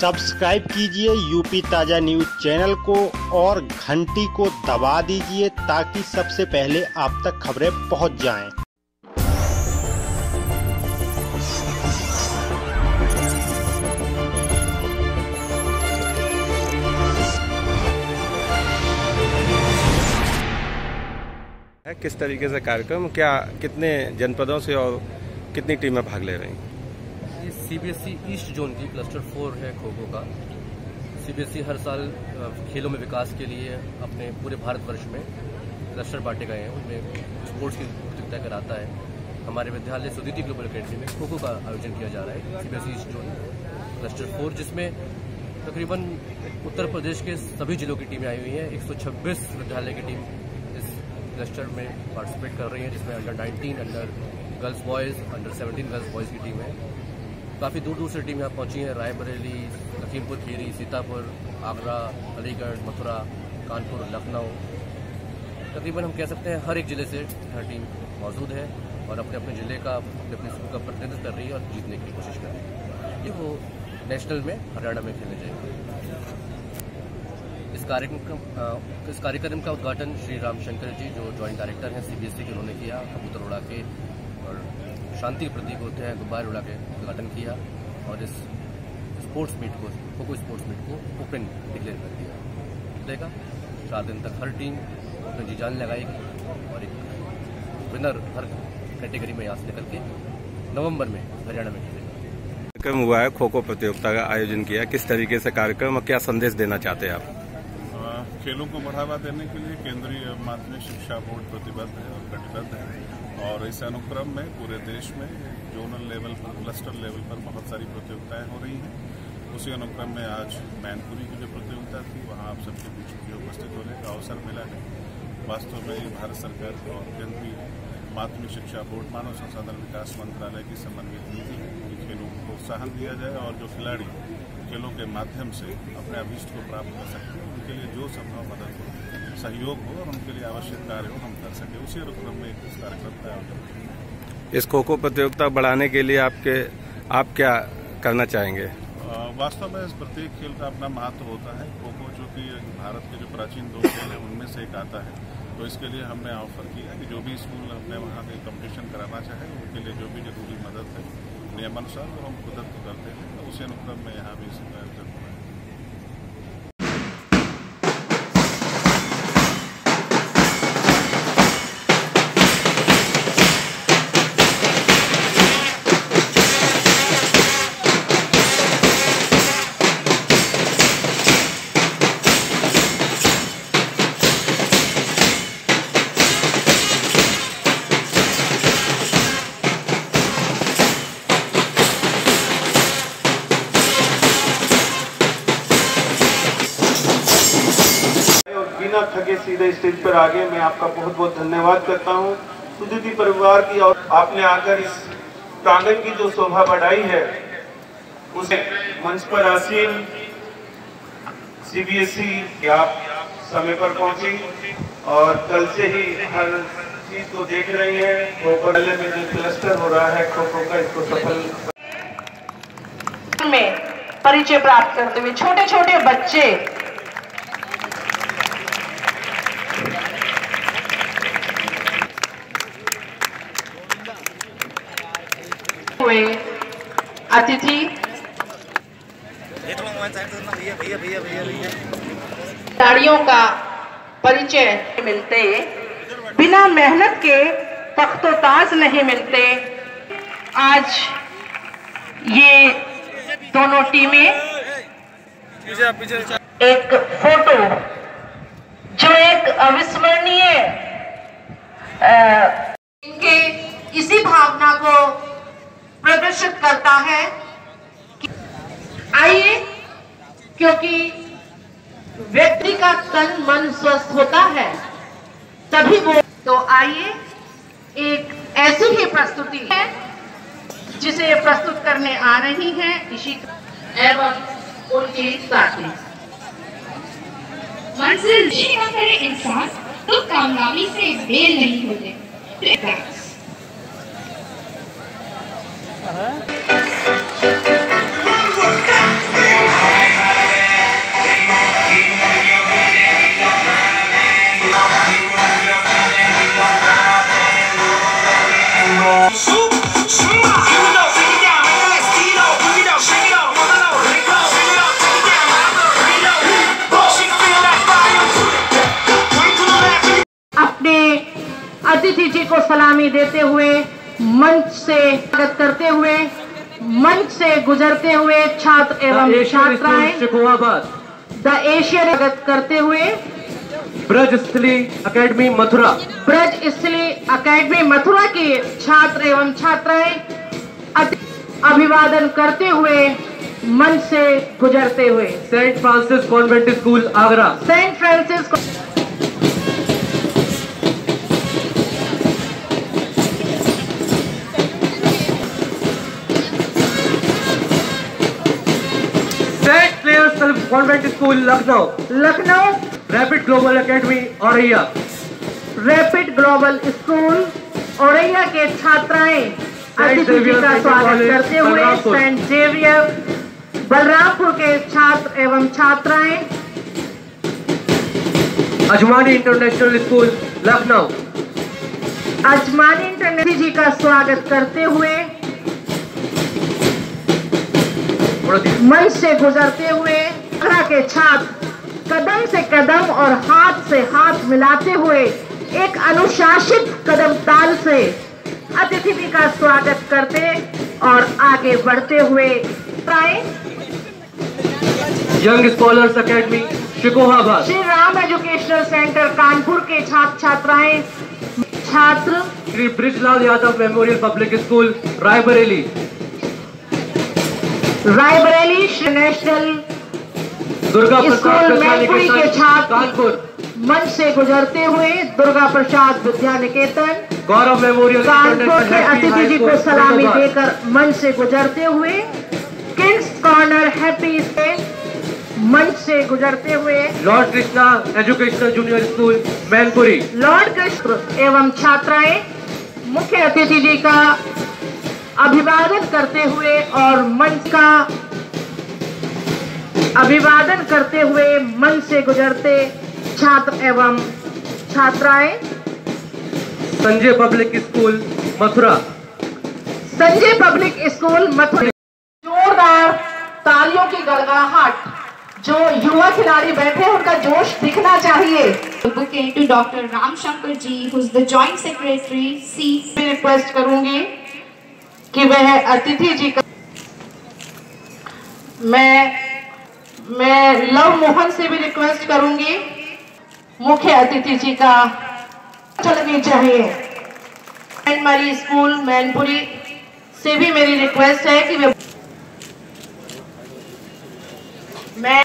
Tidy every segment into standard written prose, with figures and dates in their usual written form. Subscribe कीजिए UP ताजा news channel को और घंटी को दबा दीजिए ताकि सबसे पहले आप तक खबरें पहुंच जाएं। किस तरीके से कार्यक्रम क्या कितने जनपदों से और कितनी टीमें भाग ले रही हैं? CBSE ईस्ट जोन की क्लस्टर 4 है खो-खो का। CBSE हर साल खेलों में विकास के लिए अपने पूरे भारतवर्ष में क्लस्टर बांटे गए हैं, उनमें स्पोर्ट्स की प्रतियोगिता कराता है। हमारे विद्यालय सुदीति ग्लोबल अकेडमी में खो-खो का आयोजन किया जा रहा है, CBSE ईस्ट जोन क्लस्टर 4, जिसमें तकरीबन उत्तर प्रदेश के सभी जिलों की टीमें आई हुई हैं। 126 विद्यालय की टीम इस क्लस्टर में पार्टिसिपेट कर रही है, जिसमें under 19 under girls boys, under 17 girls boys की टीम है। काफ़ी दूर दूर से टीम यहाँ पहुँची है, रायबरेली, लखीमपुर खीरी, सीतापुर, आगरा, अलीगढ़, मथुरा, कानपुर, लखनऊ। तकरीबन हम कह सकते हैं हर एक ज़िले से यहाँ टीम मौजूद है और अपने अपने ज़िले का अपने स्कूल का प्रतिनिधित्व कर रही है और जीतने की कोशिश कर रही है। ये वो नेशनल में हरियाणा में खेले जाएंगे। इस कार्यक्रम का उद्घाटन श्री रामशंकर जी, जो जॉइंट डायरेक्टर हैं CBSE के, उन्होंने किया। कबूतर उड़ा के और शांति के प्रतीक होते हैं गुब्बारे उड़ा के उद्घाटन किया और इस स्पोर्ट्स मीट को, खो-खो स्पोर्ट्स मीट को ओपन डिक्लेयर कर दिया। देखा 4 दिन तक हर टीम अपनी जी जान लगाएगी और एक विनर हर कैटेगरी में यहाँ से निकल के नवंबर में हरियाणा में खेलेगा। कार्यक्रम हुआ है, खो-खो प्रतियोगिता का आयोजन किया। किस तरीके से कार्यक्रम और क्या संदेश देना चाहते हैं आप? खेलों को बढ़ावा देने के लिए केंद्रीय माध्यमिक शिक्षा बोर्ड प्रतिबद्ध है और कटिबद्ध है और इस अनुक्रम में पूरे देश में जोनल लेवल पर, क्लस्टर लेवल पर बहुत सारी प्रतियोगिताएं हो रही हैं। उसी अनुक्रम में आज मैनपुरी की जो प्रतियोगिता थी, वहां आप सबके बीच उपस्थित होने का अवसर मिला है। वास्तव में भारत सरकार और केंद्रीय माध्यमिक शिक्षा बोर्ड, मानव संसाधन विकास मंत्रालय की समन्वित नीति है कि खेलों को प्रोत्साहन दिया जाए और जो खिलाड़ी खेलों के माध्यम से अपने अभिष्ट को प्राप्त कर सकते हैं, उनके लिए जो संभव मदद हो, सहयोग हो और उनके लिए आवश्यक कार्य हो, हम कर सके। उसी अनुक्रम में इस कार्यक्रम का आयोजन। इस खो-खो प्रतियोगिता बढ़ाने के लिए आप क्या करना चाहेंगे? वास्तव में इस प्रत्येक खेल का अपना महत्व होता है। खो-खो जो कि भारत के जो प्राचीन 2 खेल है उनमें से एक आता है, तो इसके लिए हमने ऑफर किया कि जो भी स्कूल अपने वहाँ के कम्पिटिशन कराना चाहे उनके लिए जो भी जरूरी मदद है नियमानुसार और हम मदद तो करते हैं। उसी अनुक्रम में यहाँ भी इस आयोजन हुआ है। बिना थके सीधे स्टेज पर आ गए, मैं आपका बहुत बहुत धन्यवाद करता हूँ। सुदीति परिवार की और आपने आकर इस प्रांगण की जो शोभा बढ़ाई है, उसे मंच पर आसीन CBSE आप समय पर पहुंची और कल से ही हर चीज को देख रही है। वो बड़े में जो क्लस्टर हो रहा है खो-खो का, इसको सफल में परिचय प्राप्त करते हुए छोटे छोटे बच्चे अतिथि खिलाड़ियों का परिचय मिलते, बिना मेहनत के पख्तोताज नहीं मिलते। आज ये दोनों टीमें एक फोटो जो एक अविस्मरणीय, इनके इसी भावना को प्रदर्शित करता है। आइए, क्योंकि व्यक्ति का तन मन स्वस्थ होता है तभी वो, तो आइए एक ऐसी ही प्रस्तुति है जिसे प्रस्तुत करने आ रही हैं इशिका एवं उनके साथी। मन से ना करे इंसान तो कामयाबी से बेल नहीं होते। अतिथि जी को सलामी देते हुए मंच से स्वागत करते हुए मंच से गुजरते हुए छात्र एवं छात्राएं द एशियन स्वागत करते हुए ब्रज इस्तिली एकेडमी मथुरा की छात्र एवं छात्राएं अभिवादन करते हुए मंच से गुजरते हुए saint Francis convent school Agra convent school Lucknow rapid global academy Auraiya के छात्राएं अतिथि जी का स्वागत करते हुए सेंट जेवियर बलरामपुर के छात्र एवं छात्राएं अजमानी इंटरनेशनल स्कूल लखनऊ जी का स्वागत करते हुए मंच से गुजरते हुए आगरा के छात्र कदम से कदम और हाथ से हाथ मिलाते हुए एक अनुशासित कदम ताल से अतिथि का स्वागत करते और आगे बढ़ते हुए young scholars academy Shikohabad Shri Ram educational centre Kanpur के छात्र छात्राएं Shri Brijlal Yadav memorial public school Raebareli national Durga Prasad Vidya Niketan के छात्र कानपुर मंच से गुजरते हुए दुर्गा प्रसाद विद्या निकेतन गौरव मेमोरियल कानपुर के अतिथि जी को सलामी देकर मंच से गुजरते हुए किड्स कॉर्नर हैप्पी से मंच से गुजरते हुए Lord Krishna educational junior school Mainpuri Lord Krishna एवं छात्राएं मुख्य अतिथि जी का अभिवादन करते हुए और मंच का अभिवादन करते हुए मंच से गुजरते छात्र एवं छात्राएं संजय पब्लिक स्कूल मथुरा जोरदार तालियों की गड़गड़ाहट जो युवा खिलाड़ी बैठे हैं उनका जोश दिखना चाहिए। Doctor Ramshankar ji who is the joint secretary सी रिक्वेस्ट करूंगी कि वह अतिथि जी का मैं लव मोहन से भी रिक्वेस्ट करूंगी मुख्य अतिथि जी का चलनी चाहिए। सेंट मैरी स्कूल मैनपुरी से भी मेरी रिक्वेस्ट है कि वे मैं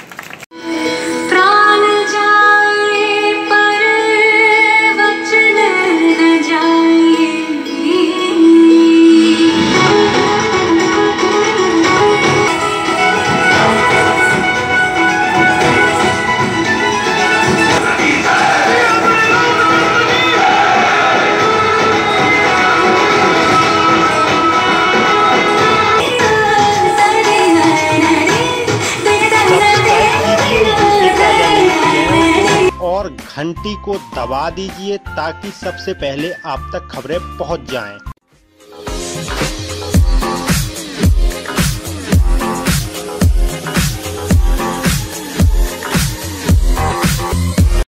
घंटी को दबा दीजिए ताकि सबसे पहले आप तक खबरें पहुंच जाएं।